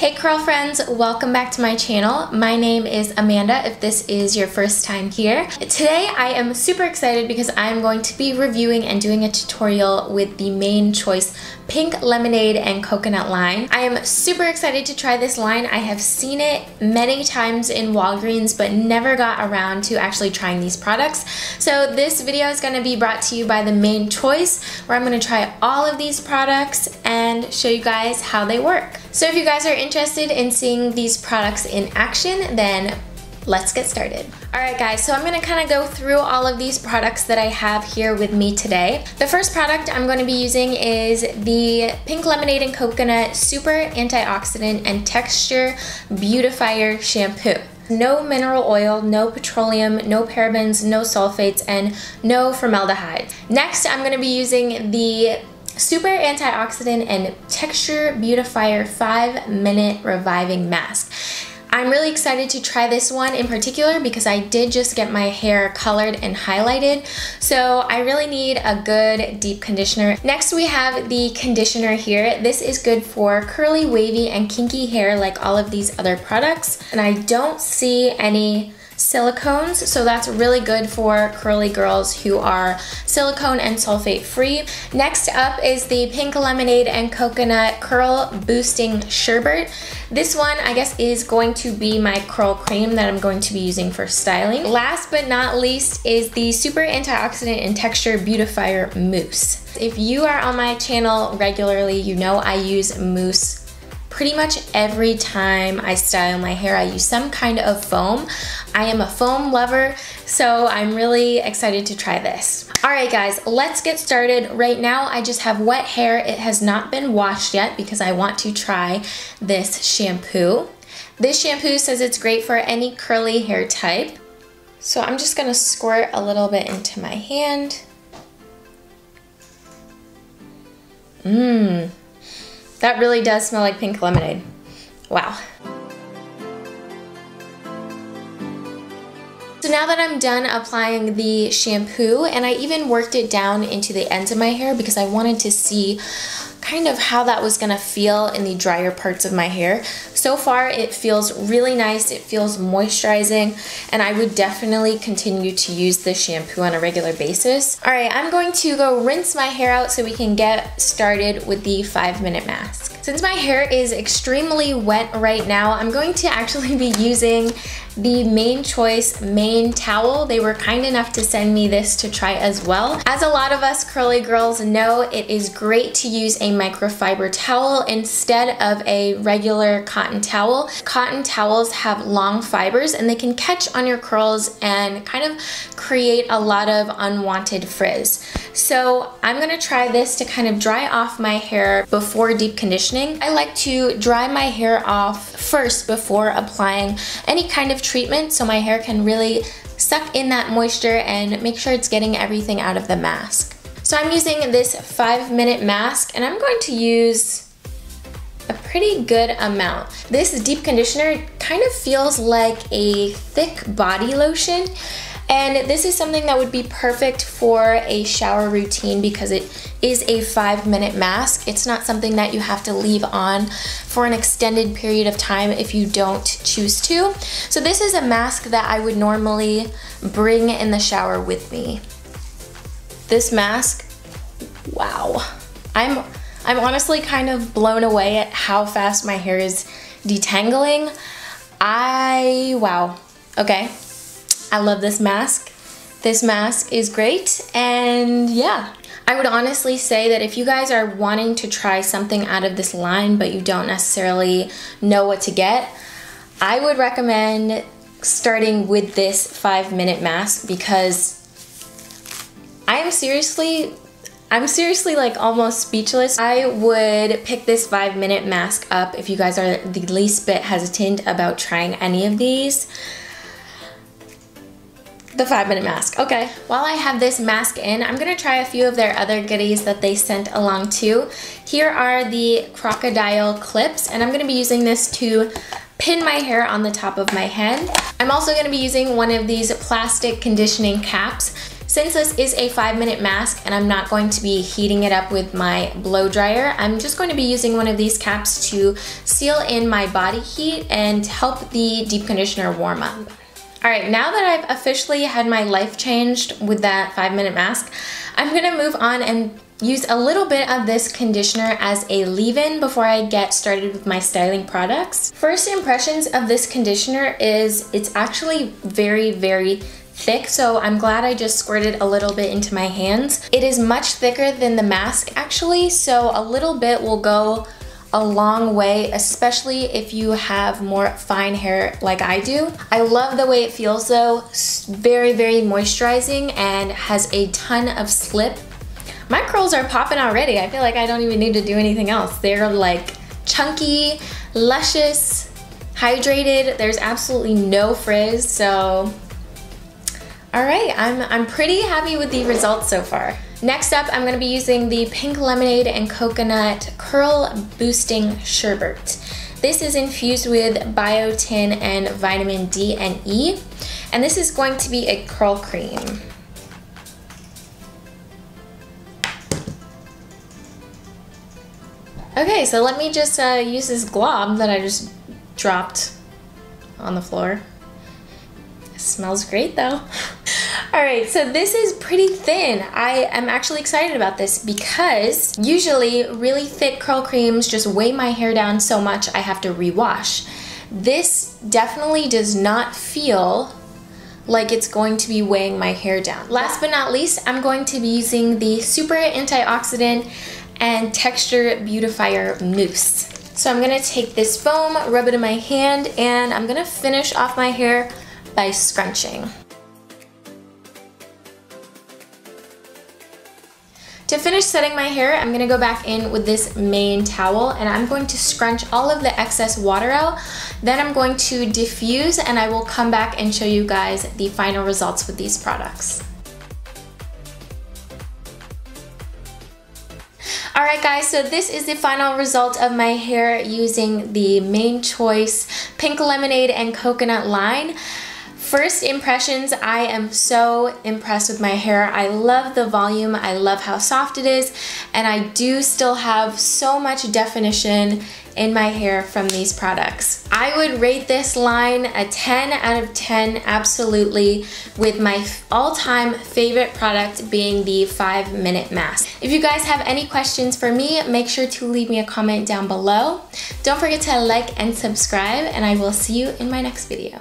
Hey curl friends, welcome back to my channel. My name is Amanda if this is your first time here. Today I am super excited because I'm going to be reviewing and doing a tutorial with the Main Choice Pink Lemonade and Coconut line. I am super excited to try this line. I have seen it many times in Walgreens but never got around to actually trying these products. So this video is going to be brought to you by the Main Choice where I'm going to try all of these products and show you guys how they work. So if you guys are interested in seeing these products in action, then let's get started. Alright guys, so I'm going to kind of go through all of these products that I have here with me today. The first product I'm going to be using is the Pink Lemonade and Coconut Super Antioxidant and Texture Beautifier Shampoo. No mineral oil, no petroleum, no parabens, no sulfates, and no formaldehyde. Next, I'm going to be using the Super Antioxidant and Texture Beautifier 5-Minute Reviving Mask. I'm really excited to try this one in particular because I did just get my hair colored and highlighted, so I really need a good deep conditioner. Next we have the conditioner here. This is good for curly, wavy, and kinky hair like all of these other products, and I don't see any silicones, so that's really good for curly girls who are silicone and sulfate free. Next up is the Pink Lemonade and Coconut Curl Boosting Sherbet. This one I guess is going to be my curl cream that I'm going to be using for styling. Last but not least is the Super Antioxidant and Texture Beautifier Mousse. If you are on my channel regularly, you know I use mousse pretty much every time I style my hair. I use some kind of foam. I am a foam lover, so I'm really excited to try this. Alright guys, let's get started. Right now I just have wet hair. It has not been washed yet because I want to try this shampoo. This shampoo says it's great for any curly hair type. So I'm just going to squirt a little bit into my hand. That really does smell like pink lemonade. Wow. So now that I'm done applying the shampoo, and I even worked it down into the ends of my hair because I wanted to see kind of how that was gonna feel in the drier parts of my hair. So far it feels really nice, it feels moisturizing, and I would definitely continue to use this shampoo on a regular basis. Alright, I'm going to go rinse my hair out so we can get started with the 5-minute mask. Since my hair is extremely wet right now, I'm going to actually be using the Main Choice Main Towel. They were kind enough to send me this to try as well. As a lot of us curly girls know, it is great to use a microfiber towel instead of a regular cotton towel. Cotton towels have long fibers and they can catch on your curls and kind of create a lot of unwanted frizz. So I'm going to try this to kind of dry off my hair before deep conditioning. I like to dry my hair off first before applying any kind of treatment so my hair can really suck in that moisture and make sure it's getting everything out of the mask. So I'm using this 5-minute mask and I'm going to use a pretty good amount. This deep conditioner kind of feels like a thick body lotion, and this is something that would be perfect for a shower routine because it is a 5-minute mask. It's not something that you have to leave on for an extended period of time if you don't choose to. So this is a mask that I would normally bring in the shower with me. This mask, wow. I'm honestly kind of blown away at how fast my hair is detangling. Wow, okay. I love this mask. This mask is great, and yeah. I would honestly say that if you guys are wanting to try something out of this line but you don't necessarily know what to get, I would recommend starting with this 5-minute mask because I'm seriously like almost speechless. I would pick this 5-minute mask up if you guys are the least bit hesitant about trying any of these. The 5-minute mask, okay. While I have this mask in, I'm gonna try a few of their other goodies that they sent along too. Here are the crocodile clips, and I'm gonna be using this to pin my hair on the top of my head. I'm also gonna be using one of these plastic conditioning caps. Since this is a 5-minute mask and I'm not going to be heating it up with my blow dryer, I'm just going to be using one of these caps to seal in my body heat and help the deep conditioner warm up. Alright, now that I've officially had my life changed with that 5-minute mask, I'm gonna move on and use a little bit of this conditioner as a leave-in before I get started with my styling products. First impressions of this conditioner is it's actually very, very thick, so I'm glad I just squirted a little bit into my hands. It is much thicker than the mask actually, so a little bit will go a long way, especially if you have more fine hair like I do. I love the way it feels though. Very, very moisturizing and has a ton of slip. My curls are popping already. I feel like I don't even need to do anything else. They're like chunky, luscious, hydrated. There's absolutely no frizz, so all right, I'm pretty happy with the results so far. Next up, I'm gonna be using the Pink Lemonade and Coconut Curl Boosting Sherbet. This is infused with biotin and vitamin D and E, and this is going to be a curl cream. Okay, so let me just use this glob that I just dropped on the floor. It smells great though. Alright, so this is pretty thin. I am actually excited about this because usually really thick curl creams just weigh my hair down so much I have to rewash. This definitely does not feel like it's going to be weighing my hair down. Last but not least, I'm going to be using the Super Antioxidant and Texture Beautifier Mousse. So I'm gonna take this foam, rub it in my hand, and I'm gonna finish off my hair by scrunching. To finish setting my hair, I'm gonna go back in with this main towel and I'm going to scrunch all of the excess water out. Then I'm going to diffuse and I will come back and show you guys the final results with these products. Alright guys, so this is the final result of my hair using the Main Choice Pink Lemonade and Coconut line. First impressions, I am so impressed with my hair. I love the volume, I love how soft it is, and I do still have so much definition in my hair from these products. I would rate this line a 10 out of 10 absolutely, with my all-time favorite product being the 5-minute mask. If you guys have any questions for me, make sure to leave me a comment down below. Don't forget to like and subscribe, and I will see you in my next video.